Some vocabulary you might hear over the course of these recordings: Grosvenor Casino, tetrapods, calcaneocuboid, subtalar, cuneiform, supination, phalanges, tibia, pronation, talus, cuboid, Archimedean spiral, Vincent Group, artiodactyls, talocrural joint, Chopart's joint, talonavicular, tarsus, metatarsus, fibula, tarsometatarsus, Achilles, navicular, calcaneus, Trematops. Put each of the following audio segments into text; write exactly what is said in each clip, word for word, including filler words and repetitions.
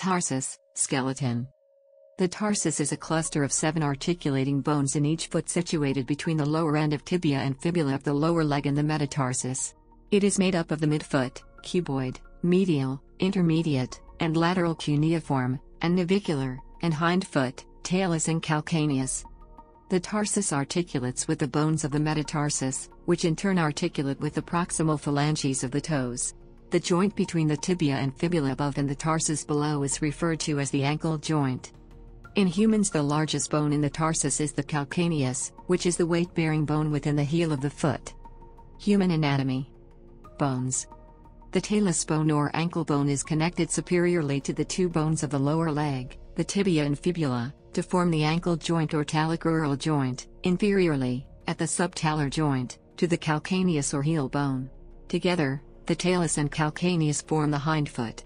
Tarsus, skeleton. The tarsus is a cluster of seven articulating bones in each foot situated between the lower end of tibia and fibula of the lower leg and the metatarsus. It is made up of the midfoot, cuboid, medial, intermediate, and lateral cuneiform, and navicular, and hindfoot, talus and calcaneus. The tarsus articulates with the bones of the metatarsus, which in turn articulate with the proximal phalanges of the toes. The joint between the tibia and fibula above and the tarsus below is referred to as the ankle joint. In humans, the largest bone in the tarsus is the calcaneus, which is the weight-bearing bone within the heel of the foot. Human anatomy. Bones. The talus bone or ankle bone is connected superiorly to the two bones of the lower leg, the tibia and fibula, to form the ankle joint or talocrural joint, inferiorly, at the subtalar joint, to the calcaneus or heel bone. Together, the talus and calcaneus form the hindfoot.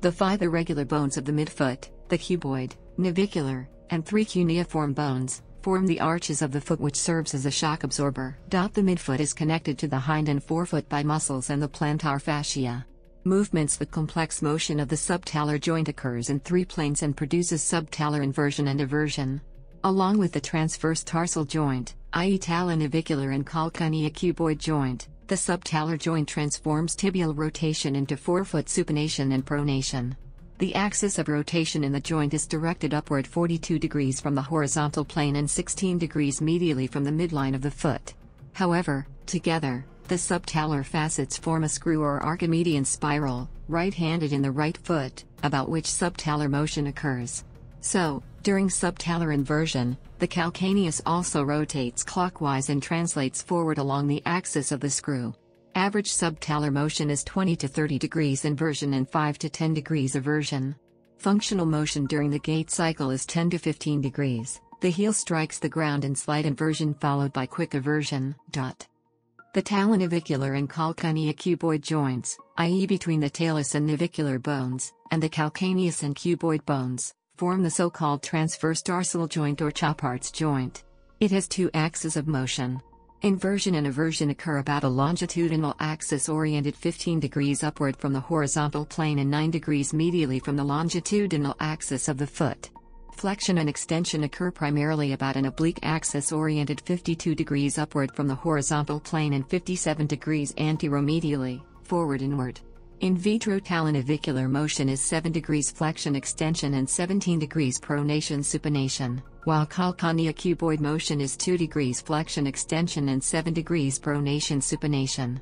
The five irregular bones of the midfoot, the cuboid, navicular, and three cuneiform bones, form the arches of the foot, which serves as a shock absorber. The midfoot is connected to the hind and forefoot by muscles and the plantar fascia. Movements. The complex motion of the subtalar joint occurs in three planes and produces subtalar inversion and eversion. Along with the transverse tarsal joint, that is talonavicular and calcaneocuboid joint, the subtalar joint transforms tibial rotation into forefoot supination and pronation. The axis of rotation in the joint is directed upward forty-two degrees from the horizontal plane and sixteen degrees medially from the midline of the foot. However, together, the subtalar facets form a screw or Archimedean spiral, right-handed in the right foot, about which subtalar motion occurs. So, during subtalar inversion, the calcaneus also rotates clockwise and translates forward along the axis of the screw. Average subtalar motion is twenty to thirty degrees inversion and five to ten degrees eversion. Functional motion during the gait cycle is ten to fifteen degrees. The heel strikes the ground in slight inversion followed by quick eversion. The talonavicular and calcaneocuboid joints, that is between the talus and navicular bones, and the calcaneus and cuboid bones, form the so-called transverse tarsal joint or Chopart's joint. It has two axes of motion. Inversion and eversion occur about a longitudinal axis oriented fifteen degrees upward from the horizontal plane and nine degrees medially from the longitudinal axis of the foot. Flexion and extension occur primarily about an oblique axis oriented fifty-two degrees upward from the horizontal plane and fifty-seven degrees anteromedially, forward inward. In vitro talonavicular motion is seven degrees flexion extension and seventeen degrees pronation supination, while calcaneocuboid motion is two degrees flexion extension and seven degrees pronation supination.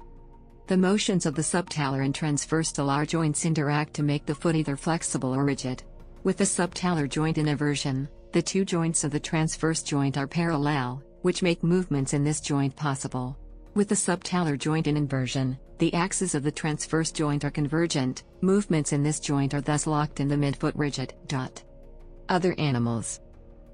The motions of the subtalar and transverse talar joints interact to make the foot either flexible or rigid. With the subtalar joint in eversion, the two joints of the transverse joint are parallel, which make movements in this joint possible. With the subtalar joint in inversion, the axes of the transverse joint are convergent, movements in this joint are thus locked in the midfoot rigid. Other animals.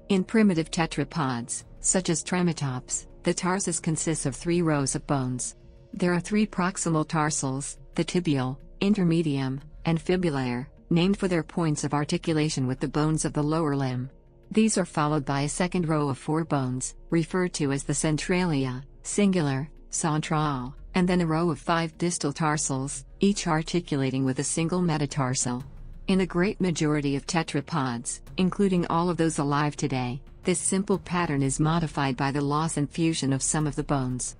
In primitive tetrapods, such as Trematops, the tarsus consists of three rows of bones. There are three proximal tarsals, the tibial, intermedium, and fibular, named for their points of articulation with the bones of the lower limb. These are followed by a second row of four bones, referred to as the centralia, singular, central, and then a row of five distal tarsals, each articulating with a single metatarsal. In the great majority of tetrapods, including all of those alive today, this simple pattern is modified by the loss and fusion of some of the bones.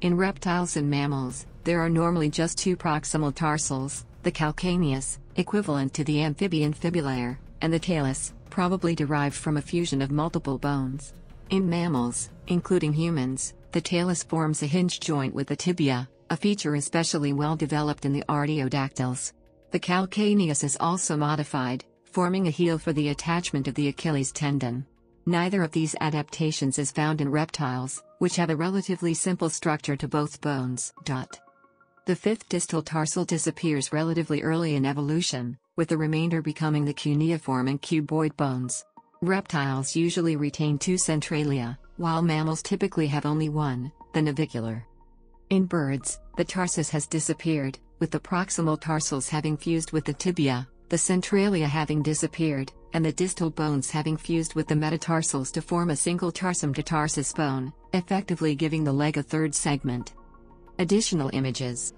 In reptiles and mammals, there are normally just two proximal tarsals, the calcaneus, equivalent to the amphibian fibular, and the talus, probably derived from a fusion of multiple bones. In mammals, including humans, the talus forms a hinge joint with the tibia, a feature especially well developed in the artiodactyls. The calcaneus is also modified, forming a heel for the attachment of the Achilles tendon. Neither of these adaptations is found in reptiles, which have a relatively simple structure to both bones. The fifth distal tarsal disappears relatively early in evolution, with the remainder becoming the cuneiform and cuboid bones. Reptiles usually retain two centralia, while mammals typically have only one, the navicular. In birds, the tarsus has disappeared, with the proximal tarsals having fused with the tibia, the centralia having disappeared, and the distal bones having fused with the metatarsals to form a single tarsometatarsus bone, effectively giving the leg a third segment. Additional images.